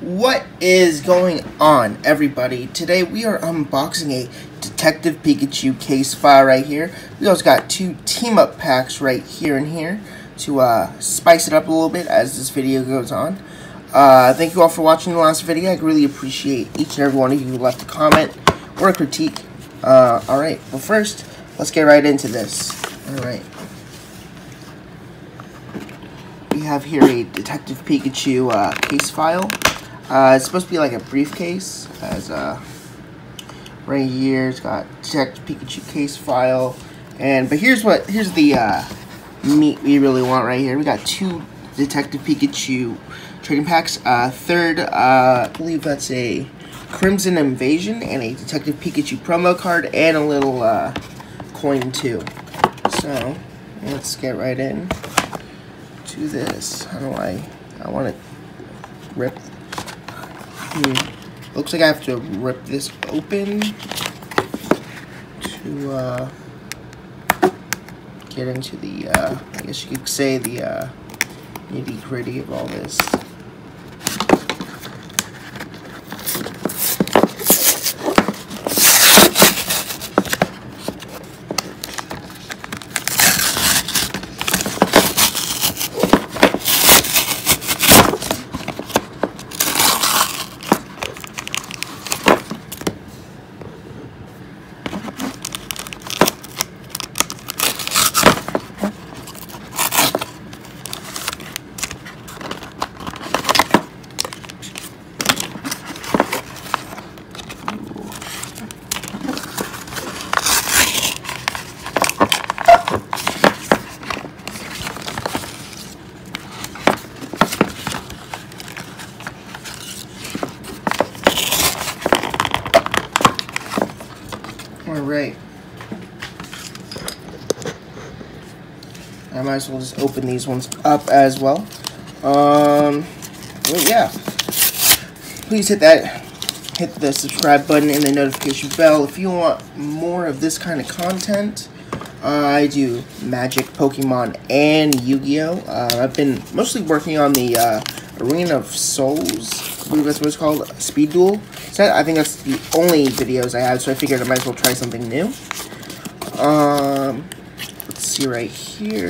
What is going on, everybody? Today we are unboxing a Detective Pikachu case file right here. We also got two team-up packs right here and here to spice it up a little bit as this video goes on. Thank you all for watching the last video. I really appreciate each and every one of you who left a comment or a critique. Alright, well first, let's get right into this. Alright. We have here a Detective Pikachu case file. It's supposed to be like a briefcase, as right here it's got Detective Pikachu case file, but here's the meat we really want right here. We got two Detective Pikachu trading packs. I believe that's a Crimson Invasion and a Detective Pikachu promo card and a little coin too. So let's get right in to this. How do I want to rip? Looks like I have to rip this open to get into the, I guess you could say, the nitty-gritty of all this. Alright, I might as well just open these ones up as well. But yeah, please hit the subscribe button and the notification bell if you want more of this kind of content. I do Magic, Pokemon, and Yu-Gi-Oh. I've been mostly working on the Arena of Souls. I believe that's what it's called, Speed Duel. So I think that's the only videos I have, so I figured I might as well try something new. Let's see right here.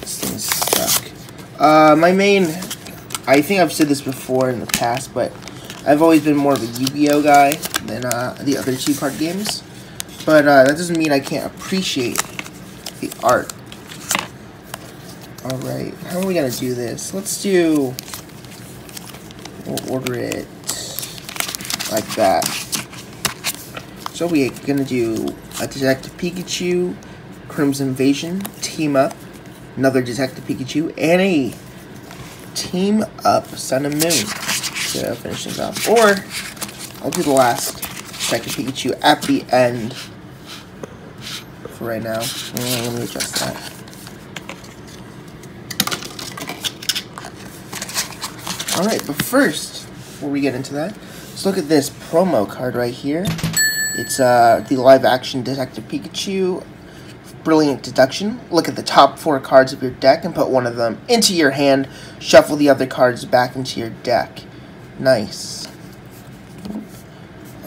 This thing's stuck. My main, I think I've said this before in the past, but I've always been more of a Yu-Gi-Oh guy than the other two card games. But that doesn't mean I can't appreciate the art. Alright, how are we gonna do this? Let's do... we'll order it like that. So we're gonna do a Detective Pikachu, Crimson Invasion, Team Up, another Detective Pikachu, and a Team Up Sun and Moon to finish things off. Or I'll do the last Detective Pikachu at the end for right now. Let me adjust that. Alright, but first, before we get into that, let's look at this promo card right here. It's the live-action Detective Pikachu, Brilliant Deduction. Look at the top four cards of your deck and put one of them into your hand. Shuffle the other cards back into your deck. Nice.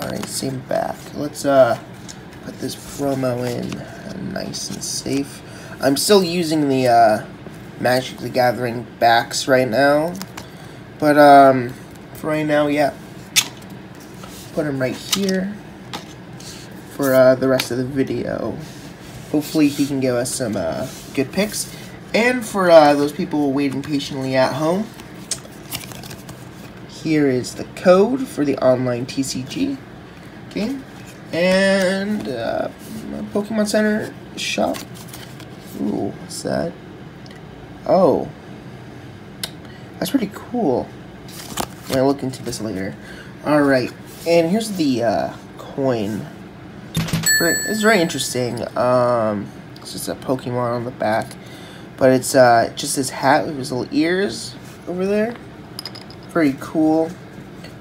Alright, same back. Let's put this promo in nice and safe. I'm still using the Magic the Gathering backs right now. But, for right now, yeah, put him right here for, the rest of the video. Hopefully he can give us some, good picks. And for, those people waiting patiently at home, here is the code for the online TCG game. And, Pokemon Center shop. Ooh, what's that? Oh. That's pretty cool. I'm gonna look into this later. Alright, and here's the coin. It's very interesting. It's just a Pokemon on the back. But it's just his hat with his little ears over there. Pretty cool.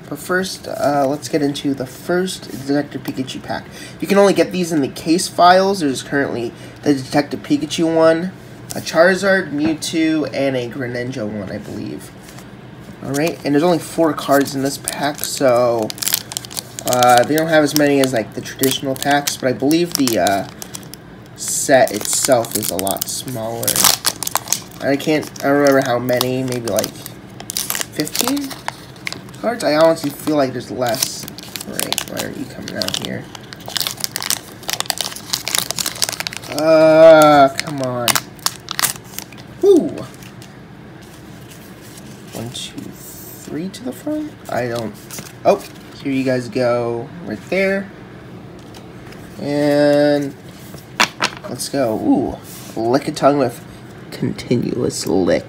But first, let's get into the first Detective Pikachu pack. You can only get these in the case files. There's currently the Detective Pikachu one, a Charizard, Mewtwo, and a Greninja one, I believe. Alright, and there's only 4 cards in this pack, so they don't have as many as like the traditional packs, but I believe the set itself is a lot smaller. I don't remember how many, maybe like 15 cards? I honestly feel like there's less. Alright, why are you coming out here? Come on. Woo! 1, 2, 3 to the front? I don't... Oh, here you guys go. Right there. And... let's go. Ooh. Lickitung with continuous lick.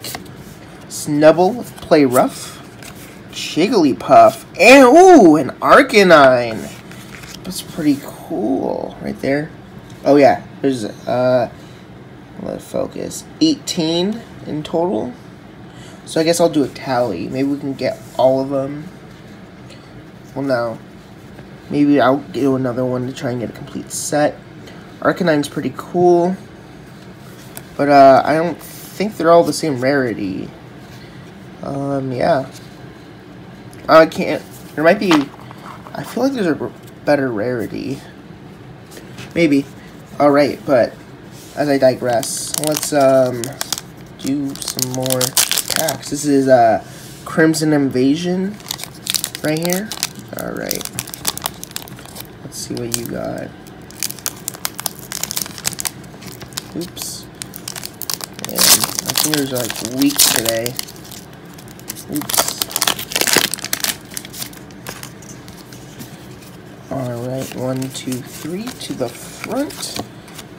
Snubble with play rough. Jigglypuff. And, ooh, an Arcanine. That's pretty cool. Right there. Oh, yeah. There's, let's focus. 18 in total. So I guess I'll do a tally. Maybe we can get all of them. Well, no. Maybe I'll do another one to try and get a complete set. Arcanine's pretty cool. But, I don't think they're all the same rarity. Yeah. I can't... there might be... I feel like there's a better rarity. Maybe. Alright, but... as I digress, let's, do some more packs. This is, Crimson Invasion, right here. Alright. Let's see what you got. Oops. And my fingers are, like, weak today. Oops. Alright, 1, 2, 3 to the front.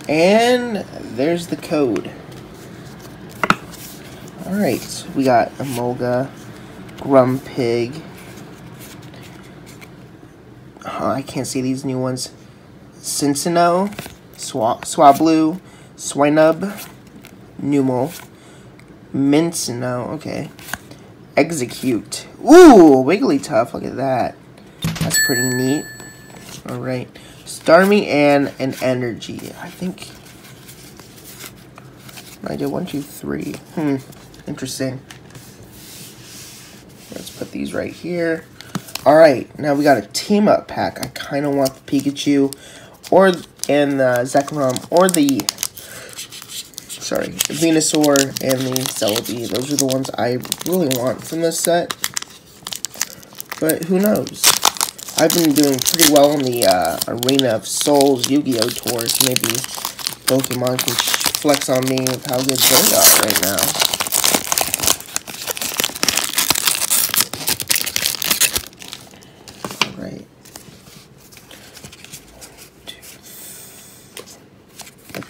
And there's the code. Alright, we got Emolga, Grumpig. Oh, I can't see these new ones. Cinccino, Swablu, Swinub, Numel, Minccino, okay. Execute. Ooh, Wigglytuff, look at that. That's pretty neat. Alright. Starmie and an energy. I think I did 1, 2, 3. Interesting. Let's put these right here. Alright, now we got a team up pack. I kinda want the Pikachu or and the Zekrom or the Venusaur and the Celebi. Those are the ones I really want from this set. But who knows? I've been doing pretty well on the Arena of Souls Yu-Gi-Oh tour, so maybe Pokemon can flex on me with how good they are right now. Alright. 1,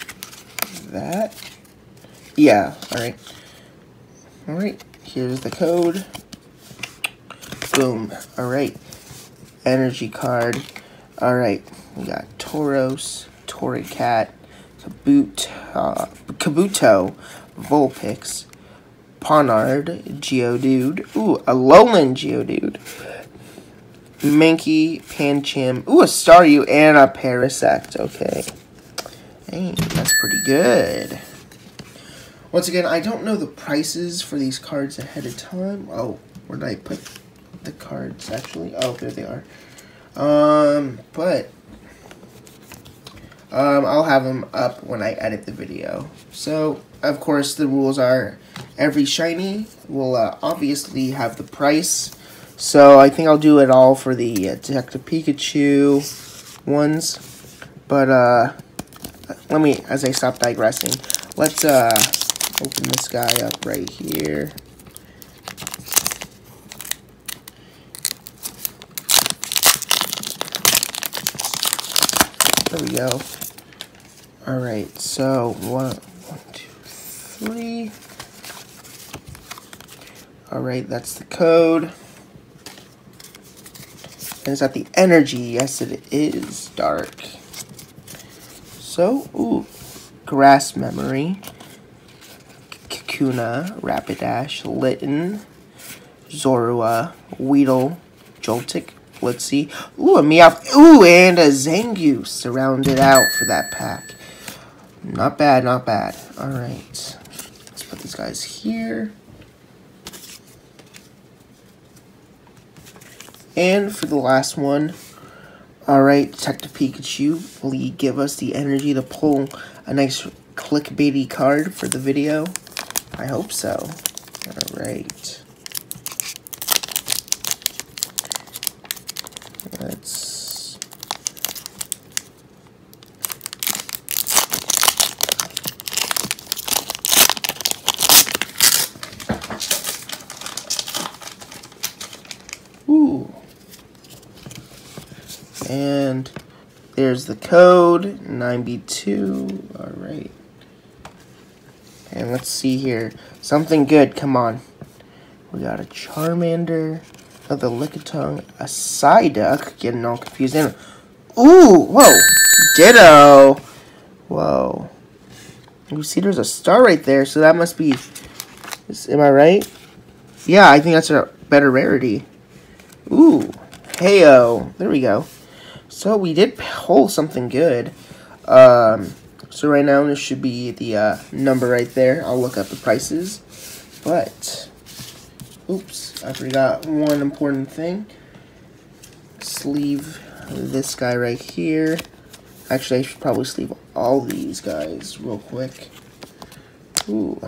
2, that. Yeah, alright. Alright, here's the code. Boom. Alright. Energy card. Alright, we got Tauros, Torracat, Kabuto, Vulpix, Ponard, Geodude, ooh, Alolan Geodude, Mankey, Pancham, ooh, a Staryu, and a Parasect, okay. Hey, that's pretty good. Once again, I don't know the prices for these cards ahead of time. Oh, where did I put the cards actually? Oh, there they are. I'll have them up when I edit the video. So, of course, the rules are every shiny will obviously have the price. So, I think I'll do it all for the Detective Pikachu ones. But, let me, as I stop digressing, let's open this guy up right here. There we go. Alright, so 1, 2, 3. Alright, that's the code. And it's at the energy. Yes, it is dark. So, ooh. Grass Memory. Kakuna. Rapidash. Litten. Zorua. Weedle. Joltik. Let's see. Ooh, a Meowth. Ooh, and a Zangoose rounded out for that pack. Not bad, not bad. Alright. Let's put these guys here. And for the last one, alright, Detective Pikachu, will you give us the energy to pull a nice clickbaity card for the video? I hope so. Alright. Let's... Ooh. And there's the code, 9B2. Alright. And let's see here. Something good, come on. We got a Charmander, another Lickitung, a Psyduck, getting all confused. And ooh, whoa, Ditto. Whoa. You see there's a star right there, so that must be, am I right? Yeah, I think that's a better rarity. Ooh, hey-o, there we go. So we did pull something good. So right now, this should be the number right there. I'll look up the prices. But, oops, I forgot one important thing. Sleeve this guy right here. Actually, I should probably sleeve all these guys real quick. Ooh.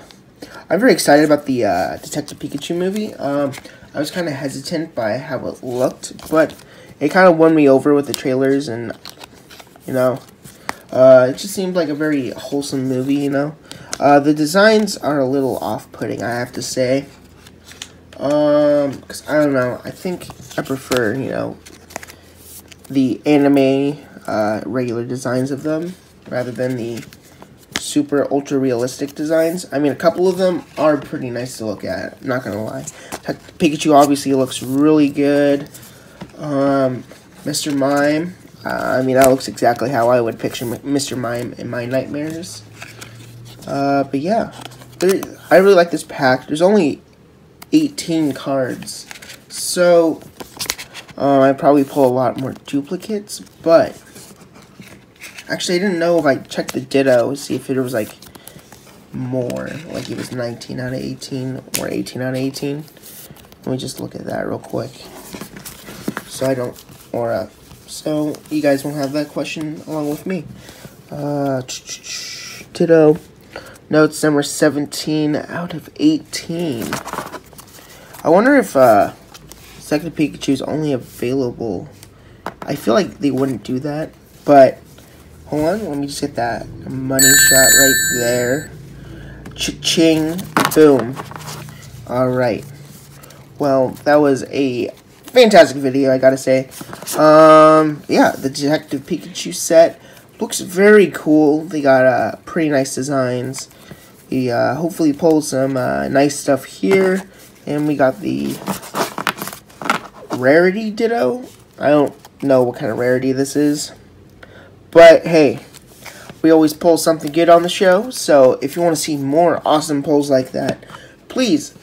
I'm very excited about the Detective Pikachu movie. I was kind of hesitant by how it looked, but it kind of won me over with the trailers and, you know... it just seemed like a very wholesome movie, you know. The designs are a little off-putting, I have to say. Because, I don't know, I think I prefer, you know, the anime, regular designs of them, rather than the super ultra-realistic designs. I mean, a couple of them are pretty nice to look at, not gonna lie. Pikachu obviously looks really good. Mr. Mime... I mean, that looks exactly how I would picture Mr. Mime in my nightmares. But yeah, I really like this pack. There's only 18 cards, so I probably pull a lot more duplicates. But actually, I didn't know if I checked the Ditto to see if it was like more, like it was 19 out of 18 or 18 out of 18. Let me just look at that real quick, so I don't So you guys won't have that question along with me. Ditto. Notes number 17 out of 18. I wonder if Detective Pikachu is only available. I feel like they wouldn't do that, but hold on, let me just get that money shot right there. Cha-ching, boom. All right. Well, that was a fantastic video, I gotta say. Yeah, the Detective Pikachu set looks very cool. They got pretty nice designs. We hopefully pulled some nice stuff here, and we got the rarity Ditto. I don't know what kind of rarity this is, but hey, we always pull something good on the show. So if you want to see more awesome pulls like that, please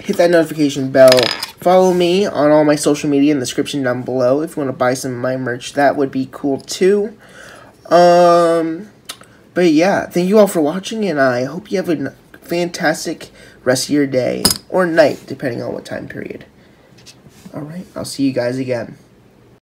hit that notification bell. Follow me on all my social media in the description down below if you want to buy some of my merch. That would be cool too. But yeah, thank you all for watching, and I hope you have a fantastic rest of your day or night, depending on what time period. Alright, I'll see you guys again.